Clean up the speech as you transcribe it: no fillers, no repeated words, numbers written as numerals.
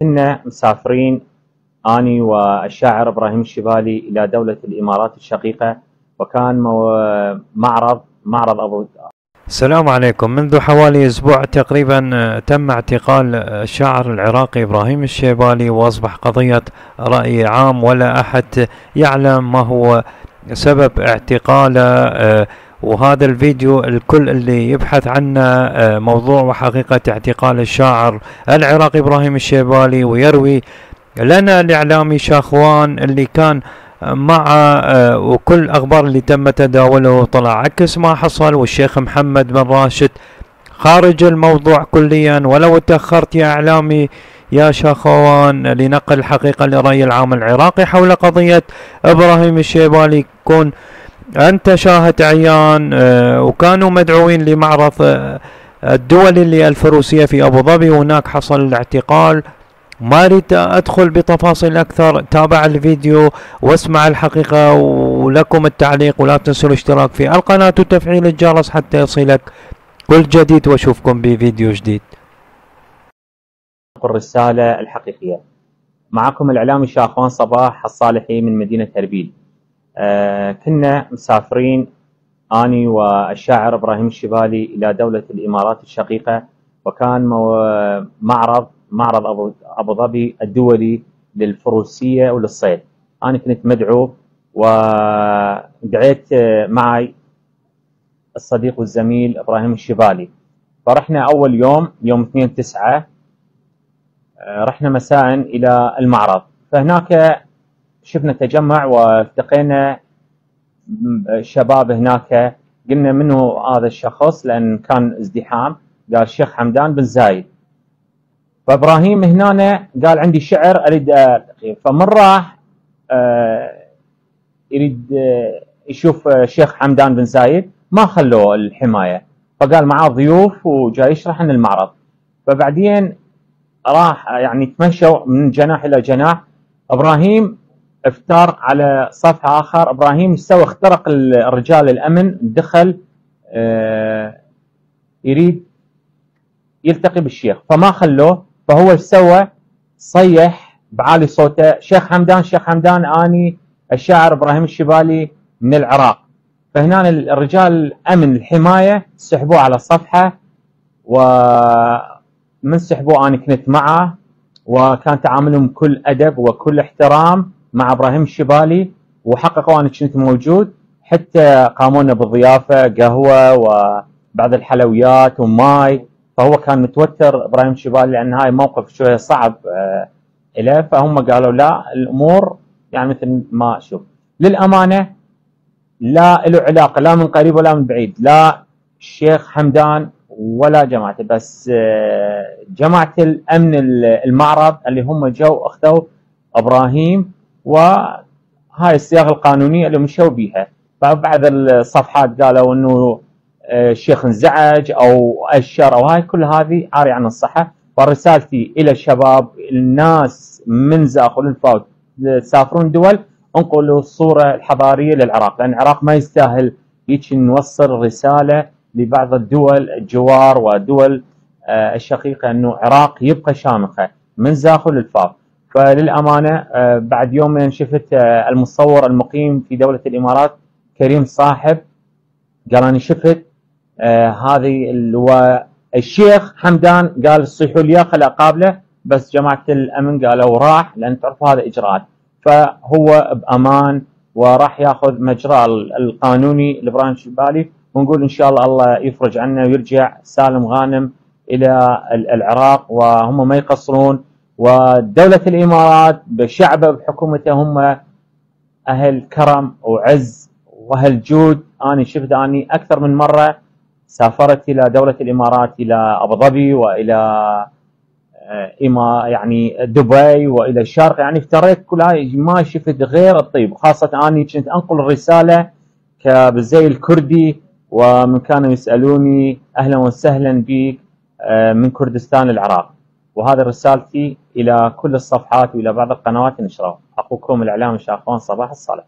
كنا مسافرين أني والشاعر إبراهيم الشبالي إلى دولة الإمارات الشقيقة، وكان معرض أبو. السلام عليكم. منذ حوالي أسبوع تقريبا تم اعتقال الشاعر العراقي إبراهيم الشبالي، وأصبح قضية رأي عام ولا أحد يعلم ما هو سبب اعتقاله. وهذا الفيديو الكل اللي يبحث عنه موضوع وحقيقة اعتقال الشاعر العراقي إبراهيم الشبالي، ويروي لنا الإعلامي شاخوان اللي كان معه، وكل الأخبار اللي تم تداوله طلع عكس ما حصل. والشيخ محمد بن راشد خارج الموضوع كليا، ولو تأخرت يا إعلامي يا شاخوان لنقل الحقيقة لرأي العام العراقي حول قضية إبراهيم الشبالي كون أنت شاهد عيان. وكانوا مدعوين لمعرض الدولي الفروسية في أبو ظبي، وهناك حصل الاعتقال. ما أريد أدخل بتفاصيل أكثر، تابع الفيديو واسمع الحقيقة ولكم التعليق، ولا تنسوا الاشتراك في القناة وتفعيل الجرس حتى يصلك كل جديد، واشوفكم بفيديو جديد. الرسالة الحقيقية معكم الإعلامي شاخوان صباح الصالحي من مدينة أربيل. كنا مسافرين أني والشاعر إبراهيم الشبالي إلى دولة الإمارات الشقيقة، وكان معرض أبو ظبي الدولي للفروسية وللصيد. أنا كنت مدعو، ودعيت معي الصديق والزميل إبراهيم الشبالي. فرحنا أول يوم 2/9، رحنا مساء إلى المعرض. فهناك شفنا تجمع والتقينا شباب هناك، قلنا منو هذا الشخص لأن كان ازدحام. قال الشيخ حمدان بن زايد. فإبراهيم هنا قال عندي شعر أريد ألقيه. فمن راح يريد يشوف الشيخ حمدان بن زايد ما خلوه الحماية، فقال معاه ضيوف وجاي يشرح عن المعرض. فبعدين راح يعني تمشوا من جناح إلى جناح. إبراهيم افتار على صف آخر. إبراهيم سوى اخترق الرجال الأمن، دخل يريد يلتقي بالشيخ فما خلوه. فهو ايش سوى؟ صيح بعالي صوته شيخ حمدان شيخ حمدان، أني الشاعر إبراهيم الشبالي من العراق. فهنا الرجال الأمن الحماية سحبوه على الصفحة، ومن سحبوه أنا كنت معه، وكان تعاملهم بكل أدب وكل احترام مع إبراهيم الشبالي، وحققوا أنا كنت موجود. حتى قامونا بالضيافة قهوة وبعض الحلويات وماي. فهو كان متوتر إبراهيم الشبالي لأن هاي موقف شوية صعب إليه. فهم قالوا لا، الأمور يعني مثل ما شوف للأمانة لا له علاقة لا من قريب ولا من بعيد، لا الشيخ حمدان ولا جماعته، بس جماعة الأمن المعرض اللي هم جو أخذوا إبراهيم، وهاي الصياغة القانونية اللي مشوا بيها. فبعض الصفحات قالوا إنه الشيخ انزعج او اشر او هاي، كل هذه عاري عن الصحه. فرسالتي الى الشباب، الناس من زاخ والفاوت تسافرون دول، انقلوا الصوره الحضاريه للعراق، لان العراق ما يستاهل هيك. نوصل رساله لبعض الدول الجوار ودول الشقيقه انه العراق يبقى شامخه من زاخ والفاوت. فللامانه بعد يومين شفت المصور المقيم في دوله الامارات كريم صاحب، قال انا شفت هذه الشيخ حمدان، قال صيحوا لي خلق قابله، بس جماعه الامن قالوا راح، لان تعرفوا هذا اجراءات. فهو بامان وراح ياخذ مجراه القانوني لإبراهيم الشبالي، ونقول ان شاء الله يفرج عنا ويرجع سالم غانم الى العراق، وهم ما يقصرون. ودوله الامارات بشعبه بحكومته هم اهل كرم وعز واهل جود. انا شفت اني اكثر من مره سافرت الى دوله الامارات، الى ابو ظبي والى يعني دبي والى الشرق، يعني افتريت كل هاي ما شفت غير الطيب. خاصه اني كنت انقل الرساله كبزي الكردي، ومن كانوا يسالوني اهلا وسهلا بك من كردستان العراق. وهذا رسالتي الى كل الصفحات والى بعض القنوات النشره. اخوكم الاعلامي شاخوان صباح الصالح.